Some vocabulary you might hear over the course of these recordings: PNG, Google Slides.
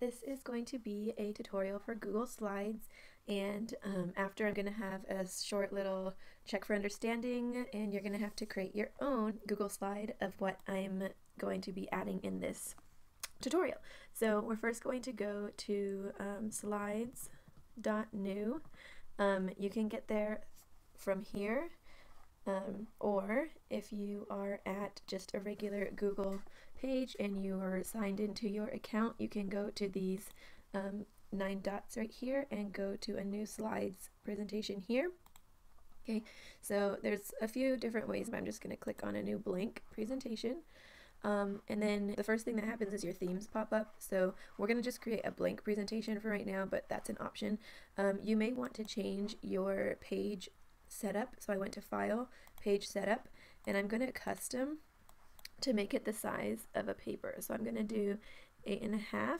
This is going to be a tutorial for Google Slides, and after I'm going to have a short little check for understanding, and you're going to have to create your own Google Slide of what I'm going to be adding in this tutorial. So we're first going to go to slides.new. You can get there from here, or if you are at just a regular Google page and you are signed into your account, you can go to these 9 dots right here and go to a new slides presentation here. Okay, so there's a few different ways, but I'm just going to click on a new blank presentation. And then the first thing that happens is your themes pop up. So we're going to just create a blank presentation for right now, but that's an option. You may want to change your page setup. So I went to File, Page Setup, and I'm going to custom to make it the size of a paper. So I'm going to do 8.5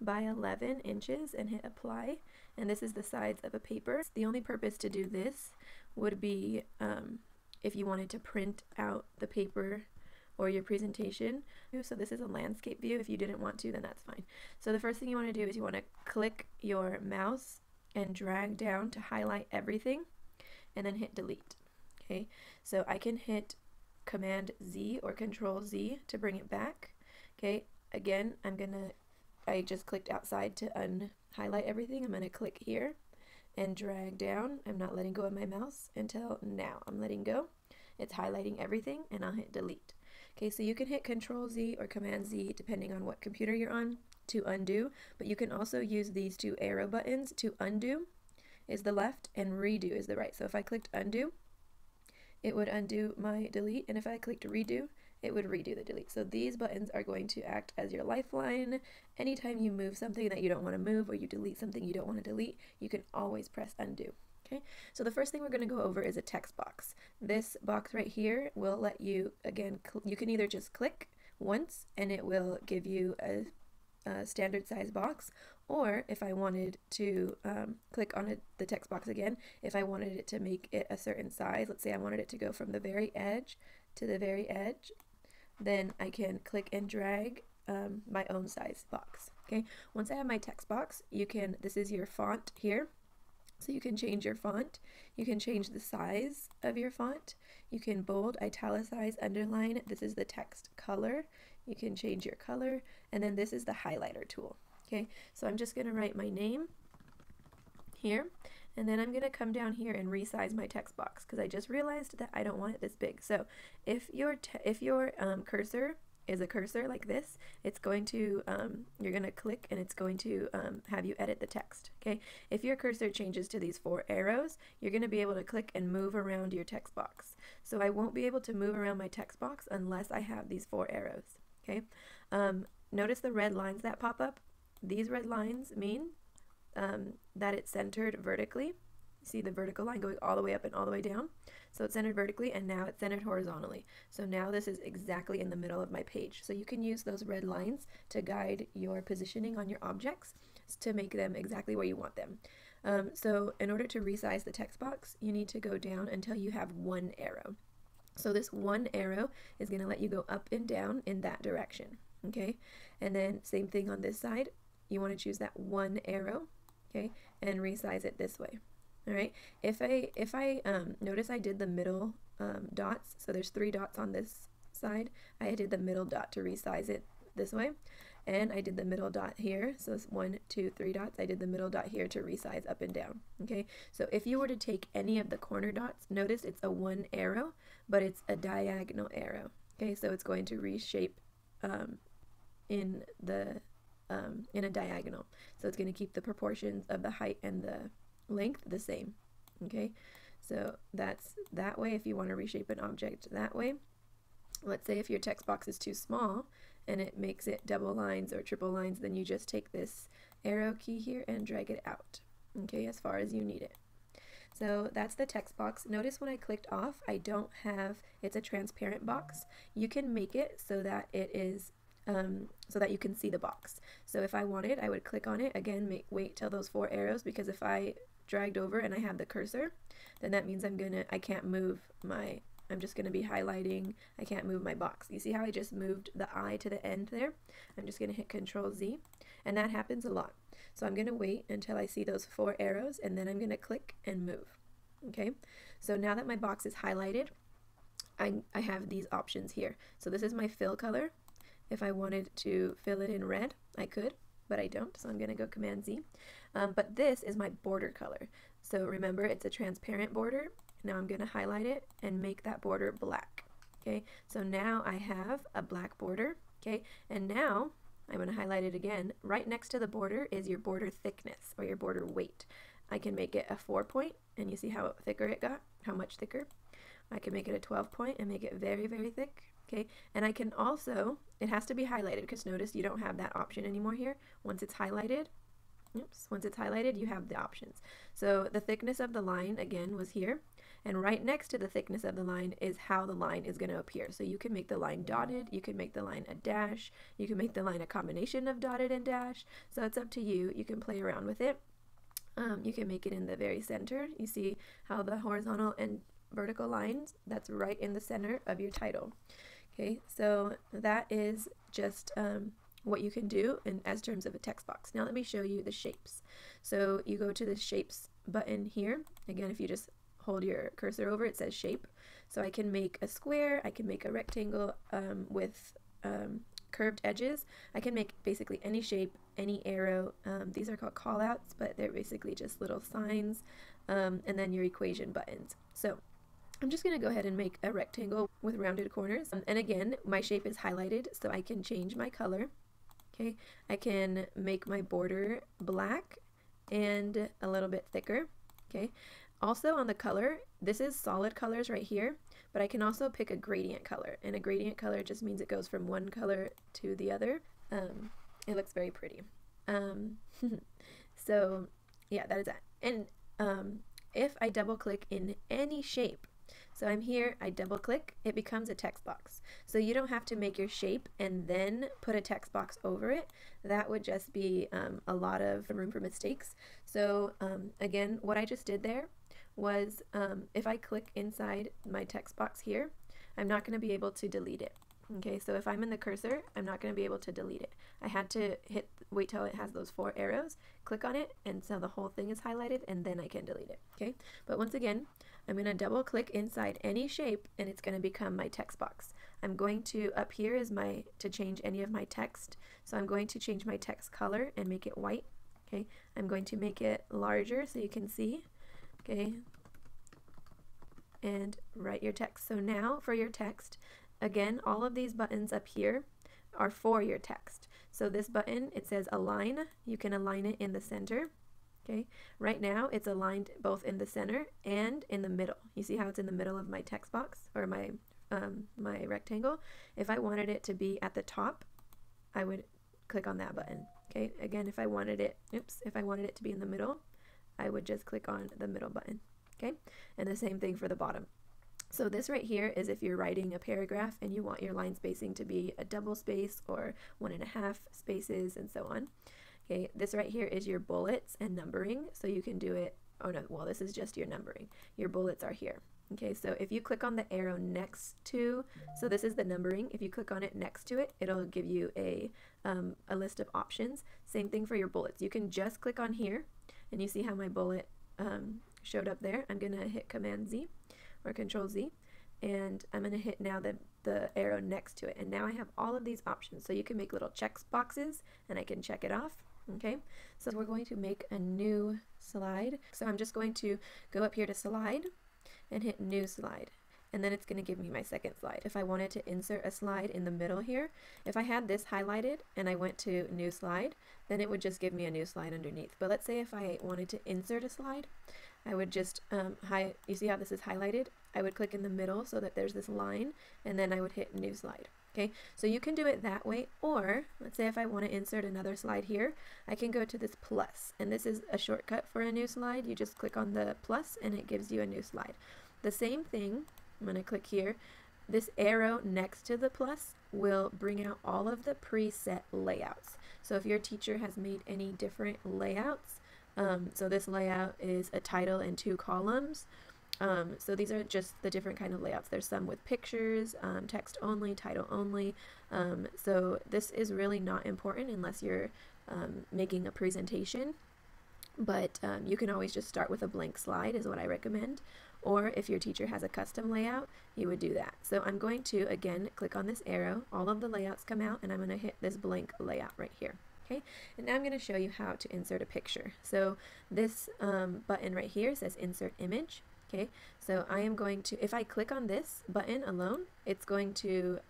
by 11 inches and hit apply. And this is the size of a paper. The only purpose to do this would be if you wanted to print out the paper or your presentation. So this is a landscape view. If you didn't want to, then that's fine. So the first thing you want to do is you want to click your mouse and drag down to highlight everything, and then hit delete. Okay, so I can hit Command Z or Control Z to bring it back. Okay, again, I just clicked outside to unhighlight everything. I'm gonna click here and drag down. I'm not letting go of my mouse until now. I'm letting go. It's highlighting everything, and I'll hit delete. Okay, so you can hit Control Z or Command Z depending on what computer you're on to undo, but you can also use these two arrow buttons. To undo is the left and redo is the right. So if I clicked undo, it would undo my delete, and if I clicked redo, it would redo the delete. So these buttons are going to act as your lifeline. Anytime you move something that you don't want to move or you delete something you don't want to delete, you can always press undo. Okay, so the first thing we're going to go over is a text box. This box right here will let you, again, you can either just click once and it will give you a standard size box, or if I wanted to click on the text box again, if I wanted it to make it a certain size, let's say I wanted it to go from the very edge to the very edge, then I can click and drag my own size box. Okay, once I have my text box, you can, this is your font here, so you can change your font, you can change the size of your font, you can bold, italicize, underline, this is the text color, you can change your color, and then this is the highlighter tool. Okay, so I'm just going to write my name here, and then I'm going to come down here and resize my text box because I just realized that I don't want it this big. So if your cursor is a cursor like this, it's going to, you're going to click and it's going to have you edit the text. Okay, if your cursor changes to these 4 arrows, you're going to be able to click and move around your text box. So I won't be able to move around my text box unless I have these 4 arrows. Okay, notice the red lines that pop up. These red lines mean that it's centered vertically. See the vertical line going all the way up and all the way down? So it's centered vertically, and now it's centered horizontally. So now this is exactly in the middle of my page. So you can use those red lines to guide your positioning on your objects to make them exactly where you want them. So in order to resize the text box, you need to go down until you have 1 arrow. So this 1 arrow is going to let you go up and down in that direction. Okay, and then same thing on this side. You want to choose that 1 arrow, okay, and resize it this way. All right, if I notice I did the middle dots, so there's 3 dots on this side. I did the middle dot to resize it this way, and I did the middle dot here, so it's 1, 2, 3 dots. I did the middle dot here to resize up and down. Okay, so if you were to take any of the corner dots, notice it's a 1 arrow, but it's a diagonal arrow. Okay, so it's going to reshape in a diagonal, so it's going to keep the proportions of the height and the length the same. Okay, so that's that way if you want to reshape an object that way. Let's say if your text box is too small and it makes it double lines or triple lines, then you just take this arrow key here and drag it out, okay, as far as you need it. So that's the text box. Notice when I clicked off, I don't have, it's a transparent box. You can make it so that it is so that you can see the box. So if I wanted, I would click on it again, wait till those 4 arrows, because if I dragged over and I have the cursor, then that means I can't move my, I'm just gonna be highlighting, I can't move my box. You see how I just moved the I to the end there? I'm just gonna hit Control Z and that happens a lot. So I'm going to wait until I see those four arrows, and then I'm going to click and move. Okay, so now that my box is highlighted, I have these options here. So this is my fill color. If I wanted to fill it in red, I could, but I don't, so I'm going to go Command-Z. But this is my border color. So remember, it's a transparent border. Now I'm going to highlight it and make that border black. Okay, so now I have a black border. Okay, and now I'm going to highlight it again. Right next to the border is your border thickness or your border weight. I can make it a 4-point, and you see how thicker it got, how much thicker. I can make it a 12-point and make it very, very thick. Okay, and I can also, it has to be highlighted, because notice you don't have that option anymore here. Once it's highlighted, you have the options. So the thickness of the line, again, was here. And right next to the thickness of the line is how the line is going to appear. So you can make the line dotted, you can make the line a dash, you can make the line a combination of dotted and dash. So it's up to you. You can play around with it. You can make it in the very center. You see how the horizontal and vertical lines, that's right in the center of your title. Okay, so that is just what you can do in as terms of a text box. Now let me show you the shapes. So you go to the shapes button here. Again, if you just hold your cursor over, it says shape. So I can make a square, I can make a rectangle with curved edges. I can make basically any shape, any arrow. These are called callouts, but they're basically just little signs. And then your equation buttons. So I'm just going to go ahead and make a rectangle with rounded corners. And again, my shape is highlighted, so I can change my color. Okay, I can make my border black and a little bit thicker. Okay, also on the color, this is solid colors right here, but I can also pick a gradient color. And a gradient color just means it goes from one color to the other. It looks very pretty. So yeah, that is that. And if I double click in any shape, so I'm here, I double click, it becomes a text box. So you don't have to make your shape and then put a text box over it. That would just be a lot of room for mistakes. So again, what I just did there was if I click inside my text box here, I'm not going to be able to delete it. Okay, so if I'm in the cursor, I'm not going to be able to delete it. I had to wait till it has those four arrows, click on it, and so the whole thing is highlighted, and then I can delete it. Okay, but once again, I'm going to double click inside any shape, and it's going to become my text box. I'm going to, up here is my, to change any of my text. So I'm going to change my text color and make it white. Okay, I'm going to make it larger so you can see. Okay, and write your text. So now for your text, again, all of these buttons up here are for your text. So this button, it says align. You can align it in the center. Okay, right now it's aligned both in the center and in the middle. You see how it's in the middle of my text box or my rectangle. If I wanted it to be at the top, I would click on that button. Okay, again, if I wanted it, if I wanted it to be in the middle, I would just click on the middle button. Okay, and the same thing for the bottom. So this right here is if you're writing a paragraph and you want your line spacing to be a double space or 1.5 spaces and so on. Okay, this right here is your bullets and numbering, so you can do it, oh no, well this is just your numbering. Your bullets are here. Okay, so if you click on the arrow next to, so this is the numbering, if you click on it next to it, it'll give you a list of options. Same thing for your bullets. You can just click on here, and you see how my bullet showed up there. I'm going to hit Command-Z. Or Control-Z, and I'm going to hit now the arrow next to it, and now I have all of these options. So you can make little check boxes, and I can check it off. Okay, so we're going to make a new slide. So I'm just going to go up here to slide and hit new slide, and then it's going to give me my second slide. If I wanted to insert a slide in the middle here, if I had this highlighted and I went to new slide, then it would just give me a new slide underneath. But let's say if I wanted to insert a slide, I would just, you see how this is highlighted? I would click in the middle so that there's this line, and then I would hit new slide. Okay, so you can do it that way, or let's say if I want to insert another slide here, I can go to this plus, and this is a shortcut for a new slide. You just click on the plus and it gives you a new slide. The same thing, I'm going to click here, this arrow next to the plus will bring out all of the preset layouts. So if your teacher has made any different layouts, so this layout is a title and 2 columns. So these are just the different kind of layouts. There's some with pictures, text only, title only. So this is really not important unless you're making a presentation, but you can always just start with a blank slide is what I recommend, or if your teacher has a custom layout, you would do that. So I'm going to, again, click on this arrow, all of the layouts come out, and I'm going to hit this blank layout right here. Okay, and now I'm going to show you how to insert a picture. So this button right here says insert image. Okay, so I am going to, if I click on this button alone, it's going to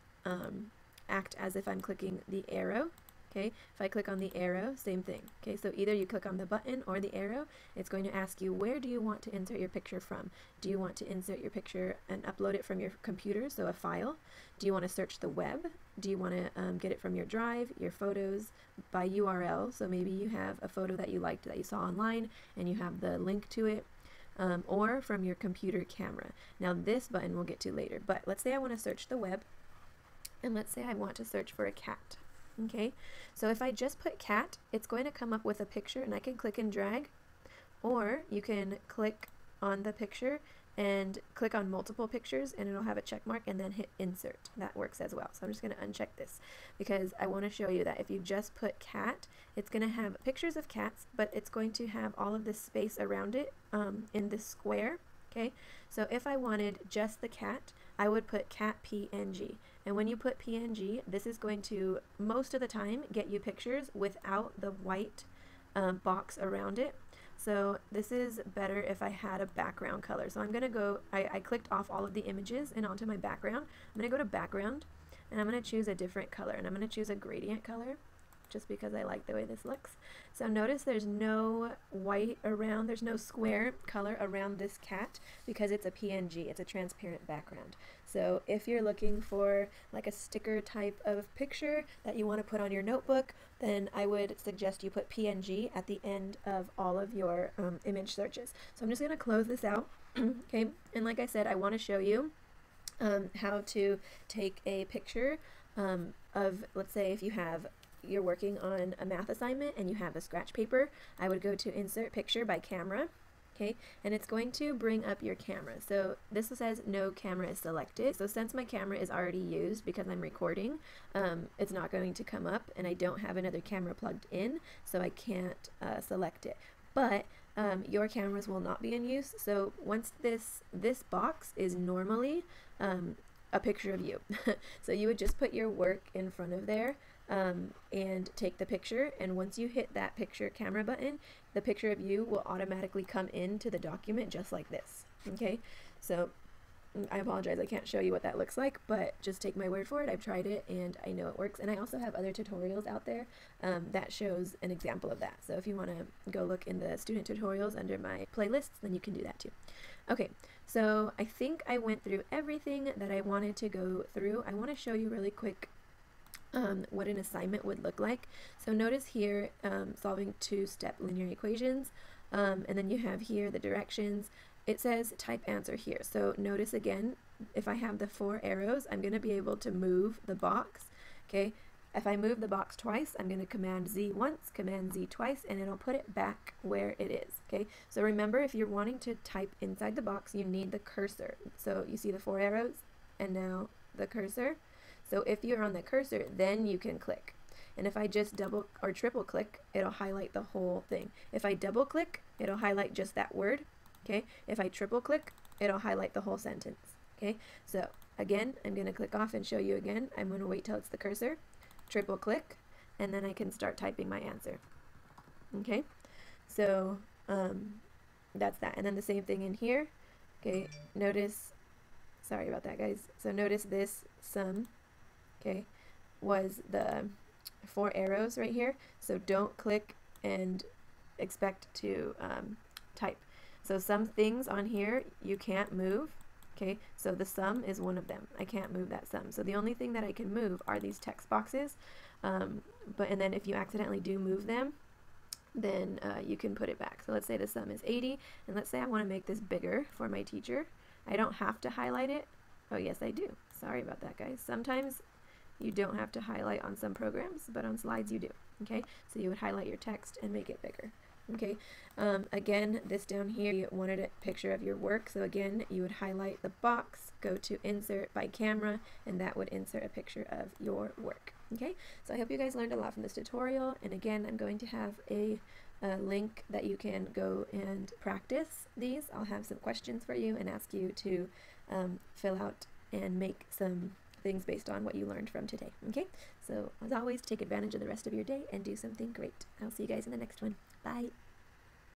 act as if I'm clicking the arrow. Okay, if I click on the arrow, same thing. Okay, so either you click on the button or the arrow, it's going to ask you, where do you want to insert your picture from? Do you want to insert your picture and upload it from your computer, so a file? Do you want to search the web? Do you want to get it from your drive, your photos, by URL? So maybe you have a photo that you liked that you saw online and you have the link to it, or from your computer camera. Now this button we'll get to later, but let's say I want to search the web, and let's say I want to search for a cat. Okay, so if I just put cat, it's going to come up with a picture and I can click and drag, or you can click on the picture and click on multiple pictures and it'll have a check mark and then hit insert. That works as well. So I'm just going to uncheck this because I want to show you that if you just put cat, it's going to have pictures of cats, but it's going to have all of this space around it in this square. Okay, so if I wanted just the cat, I would put cat PNG. And when you put PNG, this is going to, most of the time, get you pictures without the white box around it. So this is better if I had a background color. So I'm going to go, I clicked off all of the images and onto my background. I'm going to go to background and I'm going to choose a different color, and I'm going to choose a gradient color just because I like the way this looks. So notice there's no white around, there's no square color around this cat because it's a PNG, it's a transparent background. So if you're looking for like a sticker type of picture that you want to put on your notebook, then I would suggest you put PNG at the end of all of your image searches. So I'm just going to close this out, okay? And like I said, I want to show you how to take a picture of, let's say if you have, you're working on a math assignment and you have a scratch paper, I would go to insert picture by camera. Okay, and it's going to bring up your camera. So this says no camera is selected. So since my camera is already used because I'm recording, it's not going to come up and I don't have another camera plugged in, so I can't select it. But your cameras will not be in use. So once this box is normally a picture of you. So you would just put your work in front of there. And take the picture, and once you hit that picture camera button, the picture of you will automatically come into the document just like this. Okay, so I apologize, I can't show you what that looks like, but just take my word for it. I've tried it and I know it works, and I also have other tutorials out there that shows an example of that. So if you want to go look in the student tutorials under my playlists, then you can do that too. Okay, so I think I went through everything that I wanted to go through. I want to show you really quick what an assignment would look like. So notice here solving two-step linear equations, and then you have here the directions. It says type answer here, so notice again, if I have the four arrows, I'm going to be able to move the box. Okay, if I move the box twice, I'm going to command Z once, command Z twice, and it'll put it back where it is. Okay, so remember, if you're wanting to type inside the box, you need the cursor. So you see the four arrows and now the cursor. So if you're on the cursor, then you can click. And if I just double or triple click, it'll highlight the whole thing. If I double click, it'll highlight just that word. Okay. If I triple click, it'll highlight the whole sentence. Okay. So again, I'm going to click off and show you again. I'm going to wait till it's the cursor, triple click, and then I can start typing my answer. Okay. So that's that. And then the same thing in here. Okay. Notice, sorry about that, guys. So notice this sum. Okay, was the four arrows right here, so don't click and expect to type. So some things on here you can't move, okay, so the sum is one of them. I can't move that sum, so the only thing that I can move are these text boxes, and then if you accidentally do move them, then you can put it back. So let's say the sum is 80, and let's say I want to make this bigger for my teacher. I don't have to highlight it. Oh yes I do, sorry about that guys. Sometimes you don't have to highlight on some programs, but on Slides you do. Okay, so you would highlight your text and make it bigger. Okay, again, this down here, you wanted a picture of your work. So again, you would highlight the box, go to insert by camera, and that would insert a picture of your work. Okay, so I hope you guys learned a lot from this tutorial. And again, I'm going to have a link that you can go and practice these. I'll have some questions for you and ask you to fill out and make some things based on what you learned from today. Okay, so as always, take advantage of the rest of your day and do something great. I'll see you guys in the next one. Bye.